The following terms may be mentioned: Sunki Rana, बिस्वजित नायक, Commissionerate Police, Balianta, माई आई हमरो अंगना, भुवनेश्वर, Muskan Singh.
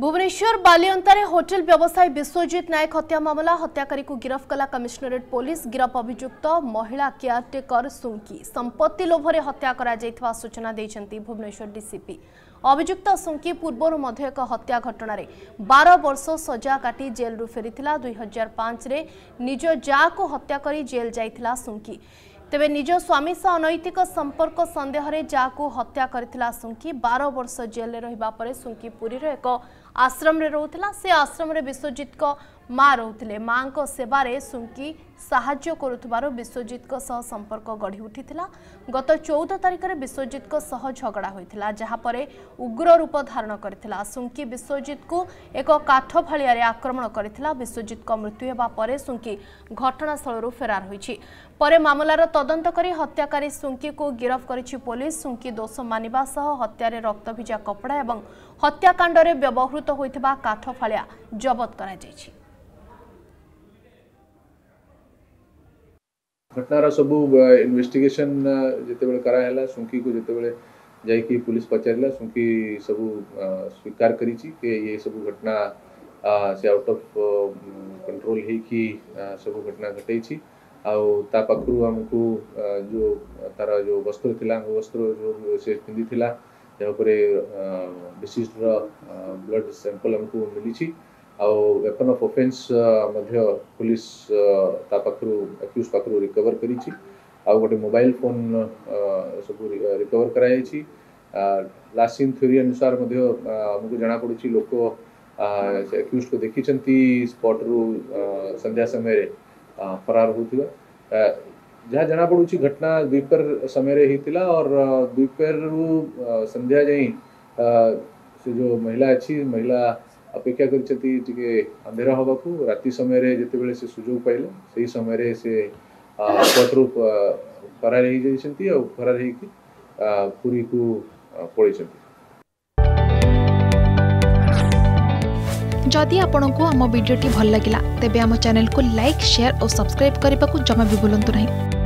भुवनेश्वर बालियंता रे होटल व्यवसायी बिस्वजित नायक हत्या मामला हत्याकारी को गिरफ्त कला कमिश्नरेट पुलिस। गिरफ्त अभियुक्त महिला केयरटेकर सुंकी। संपत्ति लोभरे हत्या करा जायतवा सूचना दैछंती भुवनेश्वर डीसीपी। अभियुक्त सुंकी पूर्वर मध्य एक हत्या घटना रे 12 वर्ष सजा काटी जेल रु फेरीथिला। 2005 रे निज जा को हत्या करी जेल जायथिला सुंकी। तेबे निज स्वामी सह अनैतिक संपर्क संदेह रे जा को हत्या करथिला सुंकी। 12 वर्ष जेल रे रहिबा परे सुंकी पुरी रे एक आश्रम रे रहउथिला। से आश्रम रे बिस्वजित को मां रहउथिले। मां को सेवा रे सुंकी सहाय्य करुथबारो बिस्वजित को सह संपर्क गढ़ी उठिथिला। गत 14 तारिख रे बिस्वजित को सह झगड़ा होइथिला, जहा परे उग्र रूप धारण करथिला। सुंकी बिस्वजित को एक काठ भालिया रे आक्रमण करथिला। बिस्वजित को मृत्यु हेबा परे सुंकी घटनास्थल रो फरार होइछि। परे मामलार तदंत करी हत्याकारी सुंकी को गिरफ्त करिछि पुलिस। सुंकी दोष मानिबा सह हत्यारे रक्तभिजा कपड़ा एवं हत्याकांड रे व्यवहृत होइतबा काठ फालिया जब्त करा जायछि। घटनार सब इन्वेस्टिगेशन जेतेबेले करा हैला, सुंकी को जेतेबेले जाई कि पुलिस पचारला, सुंकी सब स्वीकार करिछि कि ये सब घटना से आउट ऑफ कंट्रोल हे कि सब घटना घटैछि। आउ ता पाखरु हमकु जो तारा जो वस्त्र थिला, वस्त्र जो से पिंदी थिला, जहाँ पर विशिष्ट ब्लड सैंपल हमकु मिली छी। आउ वेपन ऑफ ऑफेंस मध्य पुलिस ता पाखरु एक्यूज पाखरु रिकवर करी छी। आउ गोटे मोबाइल फोन सब रिकवर कराई छी। लासिन थ्योरी अनुसार मध्य हमकु जाना पड़ी छी लोक एक्यूज को देखी चंती स्पॉट रु संध्या समय फरार होता जहाँ जना पड़ी। घटना द्विपर समय रे होता और द्विपर रु संध्या जाई से जो महिला अच्छी महिला अपेक्षा करंधेरा हावाकू राति समय रे जिते से सुजोग पाइले सही समय से पटरू फरार हो जाती और फरार हो पुरी को पड़े। जदि आपंक आम भिड्टे भल लगा तेब आम चैनल को लाइक, शेयर और सब्सक्राइब करने को जमा भी भूलु नहीं।